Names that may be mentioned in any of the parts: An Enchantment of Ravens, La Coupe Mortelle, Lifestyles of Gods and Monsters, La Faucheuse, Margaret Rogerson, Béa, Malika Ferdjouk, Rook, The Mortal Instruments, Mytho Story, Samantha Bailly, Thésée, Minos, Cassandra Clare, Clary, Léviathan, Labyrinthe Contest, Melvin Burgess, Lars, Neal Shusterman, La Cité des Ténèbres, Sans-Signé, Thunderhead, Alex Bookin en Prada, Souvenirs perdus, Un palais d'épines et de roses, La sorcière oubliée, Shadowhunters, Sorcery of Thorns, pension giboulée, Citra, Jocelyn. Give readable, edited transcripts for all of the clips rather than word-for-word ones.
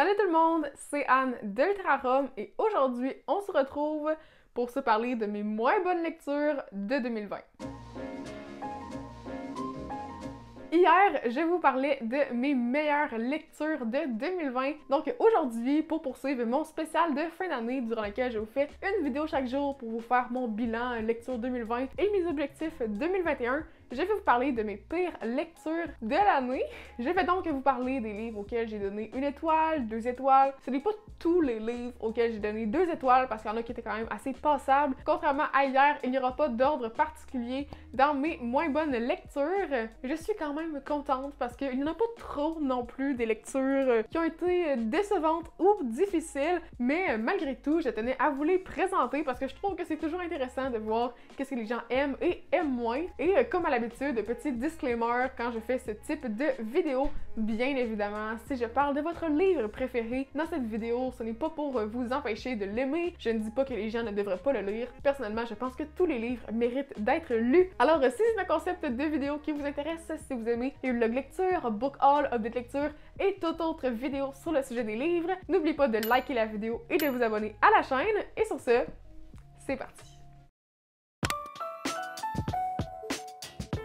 Salut tout le monde, c'est Anne d'Ultrarum et aujourd'hui on se retrouve pour se parler de mes moins bonnes lectures de 2020. Hier, je vous parlais de mes meilleures lectures de 2020. Donc aujourd'hui, pour poursuivre mon spécial de fin d'année durant lequel je vous fais une vidéo chaque jour pour vous faire mon bilan lecture 2020 et mes objectifs 2021, je vais vous parler de mes pires lectures de l'année. Je vais donc vous parler des livres auxquels j'ai donné 1 étoile, 2 étoiles. Ce n'est pas tous les livres auxquels j'ai donné 2 étoiles parce qu'il y en a qui étaient quand même assez passables. Contrairement à hier, il n'y aura pas d'ordre particulier dans mes moins bonnes lectures. Je suis quand même contente parce qu'il n'y en a pas trop non plus des lectures qui ont été décevantes ou difficiles. Mais malgré tout, je tenais à vous les présenter parce que je trouve que c'est toujours intéressant de voir qu'est-ce que les gens aiment et aiment moins. Et comme à la d'habitude, petit disclaimer quand je fais ce type de vidéo. Bien évidemment, si je parle de votre livre préféré dans cette vidéo, ce n'est pas pour vous empêcher de l'aimer. Je ne dis pas que les gens ne devraient pas le lire. Personnellement, je pense que tous les livres méritent d'être lus. Alors, si c'est un concept de vidéo qui vous intéresse, si vous aimez les vlogs lecture, book haul, update lecture et toute autre vidéo sur le sujet des livres, n'oubliez pas de liker la vidéo et de vous abonner à la chaîne. Et sur ce, c'est parti!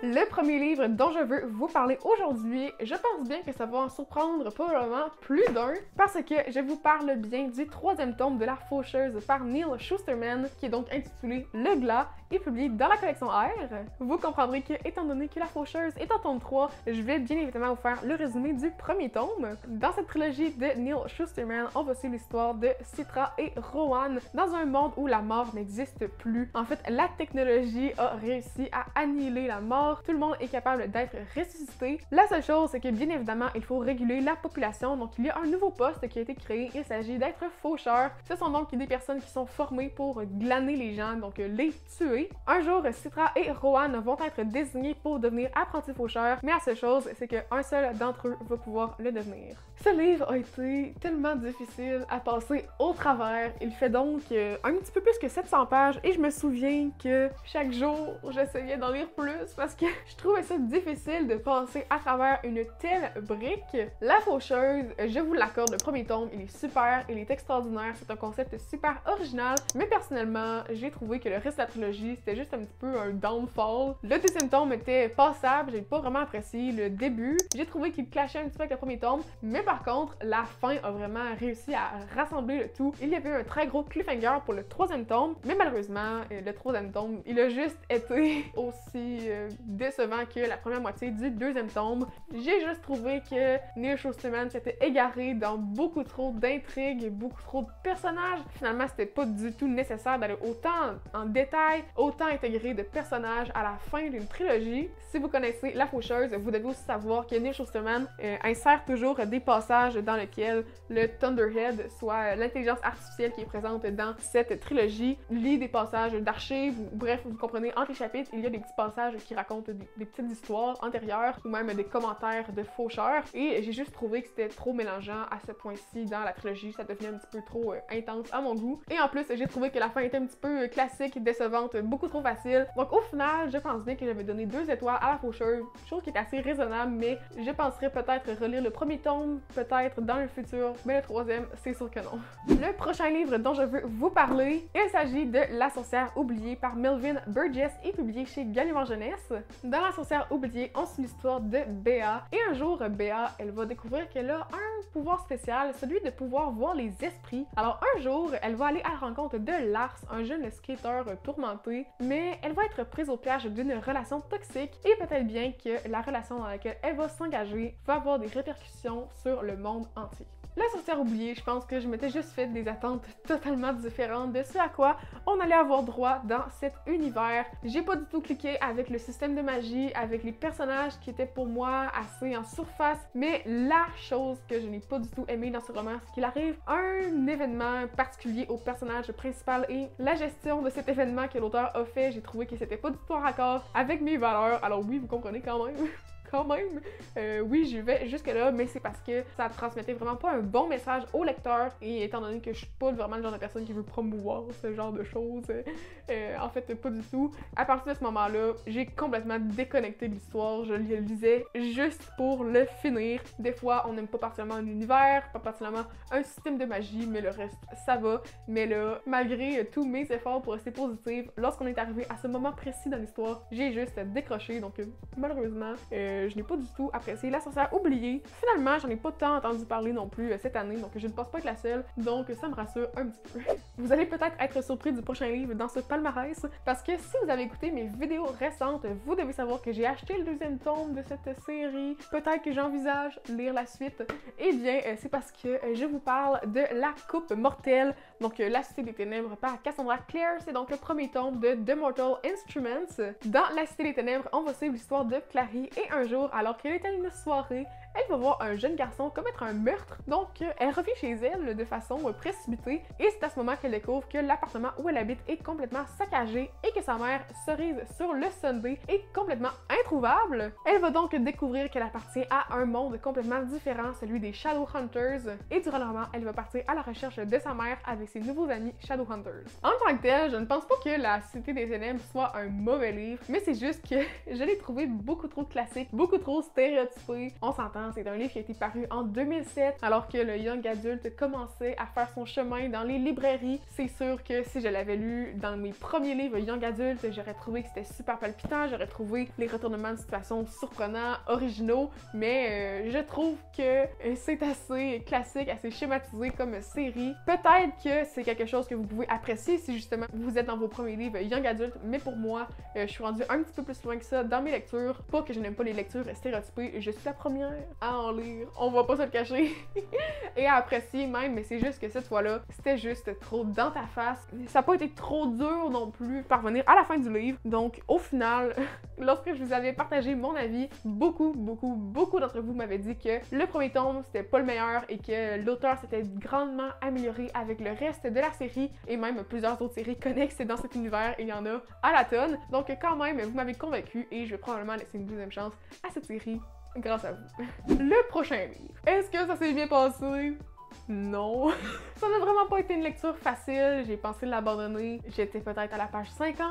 Le premier livre dont je veux vous parler aujourd'hui, je pense bien que ça va en surprendre probablement plus d'un parce que je vous parle bien du 3e tome de La Faucheuse par Neal Shusterman qui est donc intitulé Le Glas et publié dans la collection R. Vous comprendrez que, étant donné que La Faucheuse est en tome 3, je vais bien évidemment vous faire le résumé du premier tome. Dans cette trilogie de Neal Shusterman, on va suivre l'histoire de Citra et Rowan dans un monde où la mort n'existe plus. En fait, la technologie a réussi à annihiler la mort. Tout le monde est capable d'être ressuscité. La seule chose, c'est que bien évidemment, il faut réguler la population. Donc, il y a un nouveau poste qui a été créé. Il s'agit d'être faucheur. Ce sont donc des personnes qui sont formées pour glaner les gens, donc les tuer. Un jour, Citra et Rowan vont être désignés pour devenir apprentis faucheurs. Mais la seule chose, c'est qu'un seul d'entre eux va pouvoir le devenir. Ce livre a été tellement difficile à passer au travers. Il fait donc un petit peu plus que 700 pages. Et je me souviens que chaque jour, j'essayais d'en lire plus parce que je trouvais ça difficile de passer à travers une telle brique. La Faucheuse, je vous l'accorde, le premier tome, il est super, il est extraordinaire, c'est un concept super original, mais personnellement, j'ai trouvé que le reste de la trilogie, c'était juste un petit peu un downfall. Le 2e tome était passable, j'ai pas vraiment apprécié le début, j'ai trouvé qu'il clashait un petit peu avec le premier tome, mais par contre, la fin a vraiment réussi à rassembler le tout. Il y avait un très gros cliffhanger pour le 3e tome, mais malheureusement, le 3e tome, il a juste été aussi décevant que la première moitié du 2e tome. J'ai juste trouvé que Neal Shusterman s'était égaré dans beaucoup trop d'intrigues et beaucoup trop de personnages. Finalement, c'était pas du tout nécessaire d'aller autant en détail, autant intégrer de personnages à la fin d'une trilogie. Si vous connaissez La Faucheuse, vous devez aussi savoir que Neal Shusterman insère toujours des passages dans lesquels le Thunderhead, soit l'intelligence artificielle qui est présente dans cette trilogie, lit des passages d'archives. Bref, vous comprenez, entre les chapitres, il y a des petits passages qui racontent des petites histoires antérieures ou même des commentaires de faucheurs et j'ai juste trouvé que c'était trop mélangeant à ce point-ci dans la trilogie, ça devenait un petit peu trop intense à mon goût et en plus j'ai trouvé que la fin était un petit peu classique, décevante, beaucoup trop facile. Donc au final, je pense bien que j'avais donné 2 étoiles à La Faucheuse, chose qui est assez raisonnable mais je penserais peut-être relire le premier tome, peut-être dans le futur, mais le 3e, c'est sûr que non. Le prochain livre dont je veux vous parler, il s'agit de La sorcière oubliée par Melvin Burgess et publié chez Gallimard Jeunesse. Dans La sorcière oubliée, on suit l'histoire de Béa. Et un jour, Béa, elle va découvrir qu'elle a un pouvoir spécial, celui de pouvoir voir les esprits. Alors un jour, elle va aller à la rencontre de Lars, un jeune skateur tourmenté, mais elle va être prise au piège d'une relation toxique et peut-être bien que la relation dans laquelle elle va s'engager va avoir des répercussions sur le monde entier. La sorcière oubliée, je pense que je m'étais juste fait des attentes totalement différentes de ce à quoi on allait avoir droit dans cet univers. J'ai pas du tout cliqué avec le système de magie, avec les personnages qui étaient pour moi assez en surface, mais la chose que je n'ai pas du tout aimée dans ce roman, c'est qu'il arrive un événement particulier au personnage principal et la gestion de cet événement que l'auteur a fait, j'ai trouvé que c'était pas du tout en raccord avec mes valeurs. Alors oui, vous comprenez quand même. quand même. Oui, j'y vais jusque-là, mais c'est parce que ça transmettait vraiment pas un bon message au lecteur, et étant donné que je suis pas vraiment le genre de personne qui veut promouvoir ce genre de choses, en fait, pas du tout. À partir de ce moment-là, j'ai complètement déconnecté de l'histoire, je le lisais juste pour le finir. Des fois, on n'aime pas particulièrement un univers, pas particulièrement un système de magie, mais le reste, ça va. Mais là, malgré tous mes efforts pour rester positive, lorsqu'on est arrivé à ce moment précis dans l'histoire, j'ai juste décroché, donc malheureusement, je n'ai pas du tout apprécié La sorcière oubliée. Finalement, j'en ai pas tant entendu parler non plus cette année, donc je ne pense pas être la seule, donc ça me rassure un petit peu. Vous allez peut-être être surpris du prochain livre dans ce palmarès, parce que si vous avez écouté mes vidéos récentes, vous devez savoir que j'ai acheté le deuxième tome de cette série. Peut-être que j'envisage lire la suite. Eh bien, c'est parce que je vous parle de La Coupe Mortelle, donc La Cité des Ténèbres par Cassandra Clare. C'est donc le premier tome de The Mortal Instruments. Dans La Cité des Ténèbres, on va suivre l'histoire de Clary, et un jour, alors qu'elle est à une soirée, elle va voir un jeune garçon commettre un meurtre, donc elle revient chez elle de façon précipitée, et c'est à ce moment qu'elle découvre que l'appartement où elle habite est complètement saccagé et que sa mère, cerise sur le sundae, est complètement introuvable. Elle va donc découvrir qu'elle appartient à un monde complètement différent, celui des Shadowhunters, et durant le roman, elle va partir à la recherche de sa mère avec ses nouveaux amis Shadowhunters. En tant que tel, je ne pense pas que La Cité des Ténèbres soit un mauvais livre, mais c'est juste que je l'ai trouvé beaucoup trop classique, beaucoup trop stéréotypé. On s'entend, c'est un livre qui a été paru en 2007, alors que le young adulte commençait à faire son chemin dans les librairies. C'est sûr que si je l'avais lu dans mes premiers livres young adulte, j'aurais trouvé que c'était super palpitant, j'aurais trouvé les retournements de situation surprenants, originaux, mais je trouve que c'est assez classique, assez schématisé comme série. Peut-être que c'est quelque chose que vous pouvez apprécier si justement vous êtes dans vos premiers livres young adulte, mais pour moi, je suis rendue un petit peu plus loin que ça dans mes lectures. Pas que je n'aime pas les lectures stéréotypées, je suis la première à en lire, on va pas se le cacher, et à apprécier même, mais c'est juste que cette fois-là, c'était juste trop dans ta face. Ça n'a pas été trop dur non plus parvenir à la fin du livre, donc au final, lorsque je vous avais partagé mon avis, beaucoup d'entre vous m'avaient dit que le premier tome, c'était pas le meilleur et que l'auteur s'était grandement amélioré avec le reste de la série, et même plusieurs autres séries connexes dans cet univers, il y en a à la tonne, donc quand même, vous m'avez convaincu et je vais probablement laisser une deuxième chance à cette série. Grâce à vous. Le prochain livre. Est-ce que ça s'est bien passé? Non. Ça n'a vraiment pas été une lecture facile, j'ai pensé l'abandonner, j'étais peut-être à la page 50.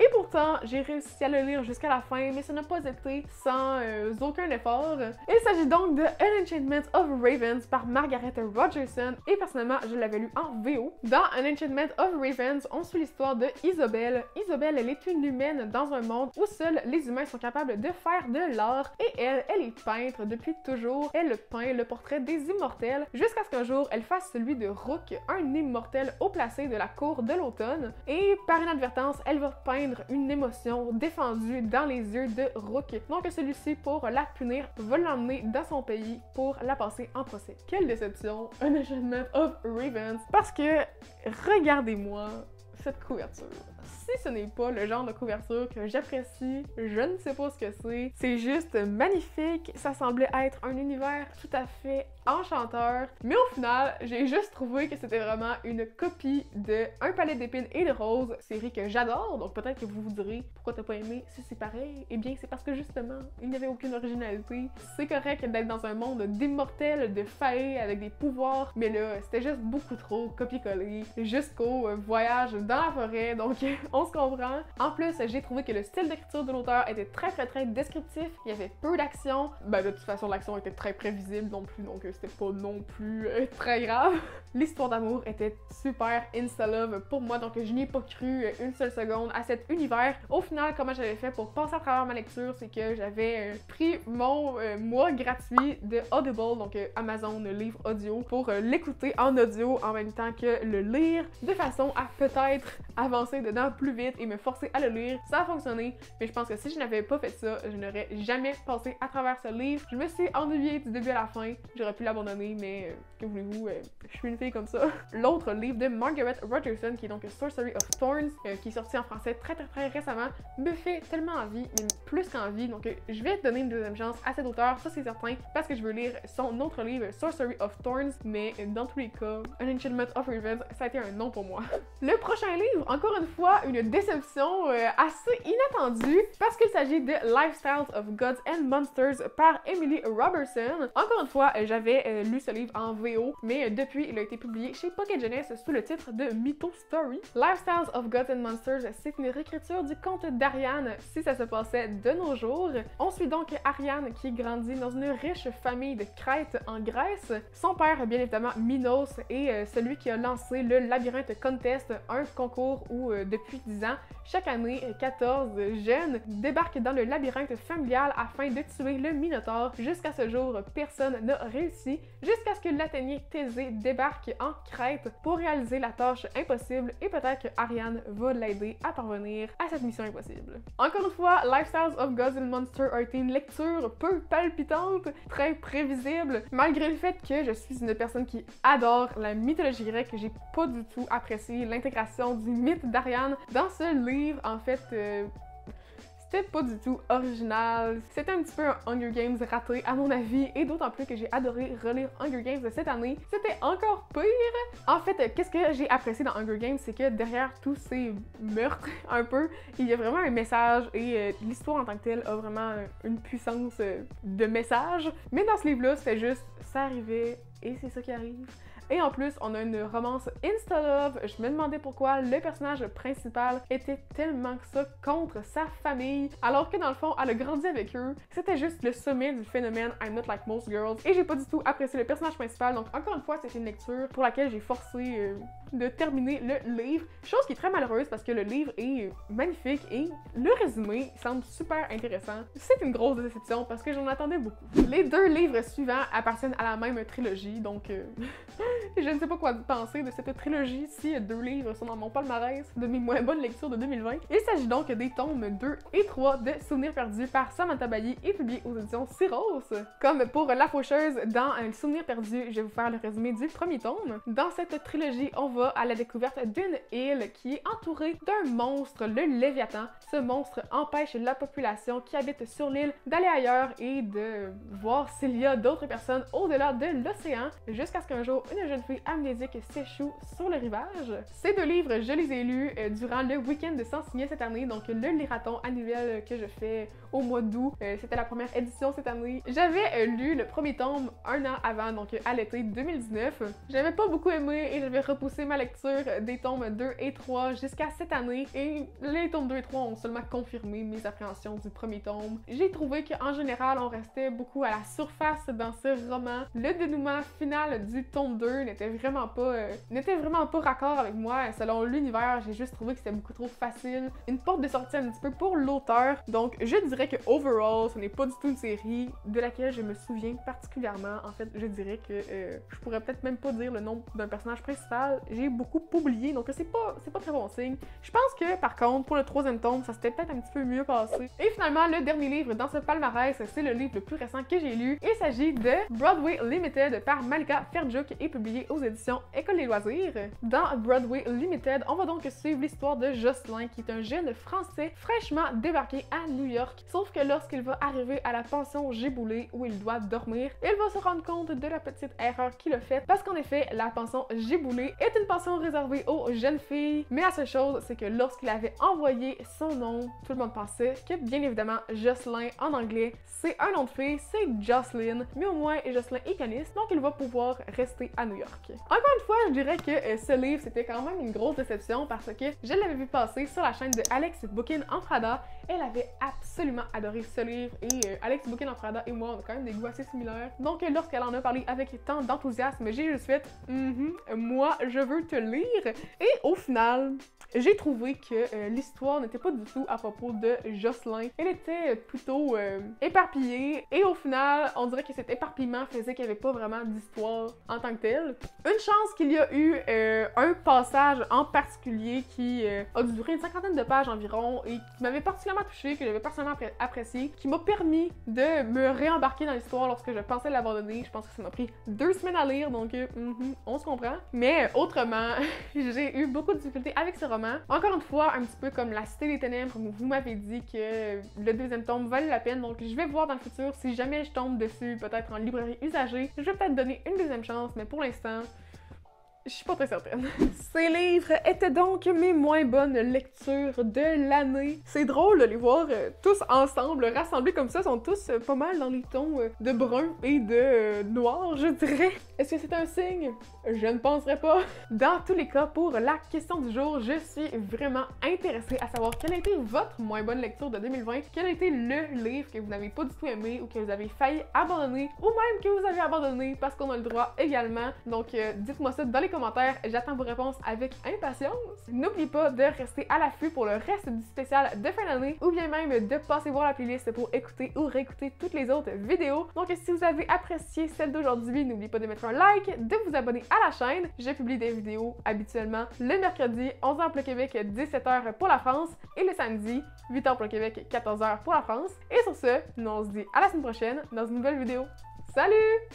Et pourtant, j'ai réussi à le lire jusqu'à la fin, mais ça n'a pas été sans aucun effort. Il s'agit donc de An Enchantment of Ravens par Margaret Rogerson, et personnellement, je l'avais lu en VO. Dans An Enchantment of Ravens, on suit l'histoire de Isobel. Isobel, elle est une humaine dans un monde où seuls les humains sont capables de faire de l'art, et elle est peintre depuis toujours. Elle peint le portrait des immortels jusqu'à ce qu'un jour, elle fasse celui de Rook, un immortel haut placé de la cour de l'automne, et par inadvertance, elle va peindre une émotion défendue dans les yeux de Rook. Donc celui-ci, pour la punir, va l'emmener dans son pays pour la passer en procès. Quelle déception, An Enchantment of Ravens, parce que regardez-moi cette couverture. Si ce n'est pas le genre de couverture que j'apprécie, je ne sais pas ce que c'est. C'est juste magnifique, ça semblait être un univers tout à fait enchanteur, mais au final, j'ai juste trouvé que c'était vraiment une copie de Un palais d'épines et de roses, série que j'adore, donc peut-être que vous vous direz pourquoi t'as pas aimé si c'est pareil. Eh bien, c'est parce que justement, il n'y avait aucune originalité. C'est correct d'être dans un monde d'immortels, de failles avec des pouvoirs, mais là, c'était juste beaucoup trop copier-coller jusqu'au voyage dans la forêt, donc on se comprend. En plus, j'ai trouvé que le style d'écriture de l'auteur était très descriptif, il y avait peu d'action. Ben de toute façon, l'action était très prévisible non plus, donc c'était pas non plus très grave. L'histoire d'amour était super insta-love pour moi, donc je n'y ai pas cru une seule seconde à cet univers. Au final, comment j'avais fait pour passer à travers ma lecture, c'est que j'avais pris mon mois gratuit de Audible, donc Amazon livre audio, pour l'écouter en audio en même temps que le lire, de façon à peut-être avancer dedans plus vite et me forcer à le lire. Ça a fonctionné, mais je pense que si je n'avais pas fait ça, je n'aurais jamais passé à travers ce livre. Je me suis ennuyée du début à la fin, j'aurais pu pu l'abandonner, mais que voulez-vous, je suis une fille comme ça. L'autre livre de Margaret Rogerson, qui est donc Sorcery of Thorns, qui est sorti en français très récemment, me fait tellement envie, mais plus qu'envie, donc je vais donner une deuxième chance à cet auteur, ça c'est certain, parce que je veux lire son autre livre, Sorcery of Thorns, mais dans tous les cas, An Enchantment of Ravens, ça a été un non pour moi. Le prochain livre, encore une fois, une déception assez inattendue, parce qu'il s'agit de Lifestyles of Gods and Monsters par Emily Robertson. Encore une fois, j'avais lu ce livre en VO, mais depuis, il a été publié chez Pocket Jeunesse sous le titre de Mytho Story. Lifestyles of Gods and Monsters, c'est une réécriture du conte d'Ariane, si ça se passait de nos jours. On suit donc Ariane qui grandit dans une riche famille de Crète en Grèce. Son père, bien évidemment, Minos, est celui qui a lancé le Labyrinthe Contest, un concours où, depuis 10 ans, chaque année, 14 jeunes débarquent dans le labyrinthe familial afin de tuer le Minotaure. Jusqu'à ce jour, personne n'a réussi, jusqu'à ce que l'Athénien Thésée débarque en Crète pour réaliser la tâche impossible, et peut-être que Ariane va l'aider à parvenir à cette mission impossible. Encore une fois, Lifestyles of Gods and Monsters a été une lecture peu palpitante, très prévisible, malgré le fait que je suis une personne qui adore la mythologie grecque. J'ai pas du tout apprécié l'intégration du mythe d'Ariane dans ce livre. En fait, c'était pas du tout original. C'était un petit peu un Hunger Games raté à mon avis, et d'autant plus que j'ai adoré relire Hunger Games de cette année. C'était encore pire! En fait, qu'est-ce que j'ai apprécié dans Hunger Games, c'est que derrière tous ces meurtres, un peu, il y a vraiment un message, et l'histoire en tant que telle a vraiment une puissance de message. Mais dans ce livre-là, c'est juste, ça arrivait, et c'est ça qui arrive. Et en plus, on a une romance insta-love. Je me demandais pourquoi le personnage principal était tellement que ça contre sa famille, alors que dans le fond, elle a grandi avec eux. C'était juste le sommet du phénomène I'm not like most girls, et j'ai pas du tout apprécié le personnage principal. Donc encore une fois, c'était une lecture pour laquelle j'ai forcé de terminer le livre. Chose qui est très malheureuse parce que le livre est magnifique et le résumé semble super intéressant. C'est une grosse déception parce que j'en attendais beaucoup. Les deux livres suivants appartiennent à la même trilogie, donc je ne sais pas quoi penser de cette trilogie si deux livres sont dans mon palmarès de mes moins bonnes lectures de 2020. Il s'agit donc des tomes 2 et 3 de Souvenirs perdus par Samantha Bailly et publié aux éditions Syros. Comme pour La Faucheuse, dans Souvenirs perdus, je vais vous faire le résumé du premier tome. Dans cette trilogie, on va à la découverte d'une île qui est entourée d'un monstre, le Léviathan. Ce monstre empêche la population qui habite sur l'île d'aller ailleurs et de voir s'il y a d'autres personnes au-delà de l'océan, jusqu'à ce qu'un jour, une jeune fille amnésique s'échoue sur le rivage. Ces deux livres, je les ai lus durant le week-end de Sans-Signé cette année, donc le lirathon annuel que je fais au mois d'août. C'était la première édition cette année. J'avais lu le premier tome un an avant, donc à l'été 2019. J'avais pas beaucoup aimé et j'avais repoussé ma lecture des tomes 2 et 3 jusqu'à cette année, et les tomes 2 et 3 ont seulement confirmé mes appréhensions du premier tome. J'ai trouvé qu'en général, on restait beaucoup à la surface dans ce roman. Le dénouement final du tome 2 n'était vraiment pas raccord avec moi. Selon l'univers, j'ai juste trouvé que c'était beaucoup trop facile. Une porte de sortie un petit peu pour l'auteur. Donc je dirais que overall, ce n'est pas du tout une série de laquelle je me souviens particulièrement. En fait, je dirais que je pourrais peut-être même pas dire le nom d'un personnage principal. J'ai beaucoup oublié, donc c'est pas très bon signe. Je pense que par contre, pour le troisième tome, ça s'était peut-être un petit peu mieux passé. Et finalement, le dernier livre dans ce palmarès, c'est le livre le plus récent que j'ai lu. Il s'agit de Broadway Limited par Malika Ferdjouk et publié aux éditions École des loisirs. Dans Broadway Limited, on va donc suivre l'histoire de Jocelyn, qui est un jeune Français fraîchement débarqué à New York. Sauf que lorsqu'il va arriver à la pension giboulée où il doit dormir, il va se rendre compte de la petite erreur qu'il a faite, parce qu'en effet, la pension giboulée est une pension réservée aux jeunes filles. Mais la seule chose, c'est que lorsqu'il avait envoyé son nom, tout le monde pensait que bien évidemment Jocelyn en anglais, c'est un nom de fille, c'est Jocelyn, mais au moins Jocelyn est caniste, donc il va pouvoir rester à New York. Encore une fois, je dirais que ce livre, c'était quand même une grosse déception parce que je l'avais vu passer sur la chaîne de Alex Bookin en Prada. Elle avait absolument adoré ce livre et Alex Bookin en Prada et moi, on a quand même des goûts assez similaires. Donc lorsqu'elle en a parlé avec tant d'enthousiasme, j'ai juste fait « moi, je veux te lire ». Et au final, j'ai trouvé que l'histoire n'était pas du tout à propos de Jocelyn. Elle était plutôt éparpillée, et au final, on dirait que cet éparpillement faisait qu'il n'y avait pas vraiment d'histoire en tant que telle. Une chance qu'il y a eu un passage en particulier qui a duré une 50aine de pages environ et qui m'avait particulièrement vraiment touchée, que j'avais personnellement appréciée, qui m'a permis de me réembarquer dans l'histoire lorsque je pensais l'abandonner. Je pense que ça m'a pris 2 semaines à lire, donc on se comprend. Mais autrement, j'ai eu beaucoup de difficultés avec ce roman. Encore une fois, un petit peu comme La Cité des Ténèbres, où vous m'avez dit que le 2e tome valait la peine, donc je vais voir dans le futur si jamais je tombe dessus, peut-être en librairie usagée. Je vais peut-être donner une 2e chance, mais pour l'instant, je suis pas très certaine. Ces livres étaient donc mes moins bonnes lectures de l'année. C'est drôle de les voir tous ensemble, rassemblés comme ça. Ils sont tous pas mal dans les tons de brun et de noir, je dirais. Est-ce que c'est un signe? Je ne penserais pas. Dans tous les cas, pour la question du jour, je suis vraiment intéressée à savoir quelle a été votre moins bonne lecture de 2020, quel a été le livre que vous n'avez pas du tout aimé ou que vous avez failli abandonner, ou même que vous avez abandonné parce qu'on a le droit également. Donc dites-moi ça dans les commentaires, j'attends vos réponses avec impatience. N'oublie pas de rester à l'affût pour le reste du spécial de fin d'année ou bien même de passer voir la playlist pour écouter ou réécouter toutes les autres vidéos. Donc si vous avez apprécié celle d'aujourd'hui, n'oubliez pas de mettre un like, de vous abonner à la chaîne. Je publie des vidéos habituellement le mercredi 11h pour le Québec, 17h pour la France et le samedi 8h pour le Québec, 14h pour la France. Et sur ce, nous on se dit à la semaine prochaine dans une nouvelle vidéo. Salut!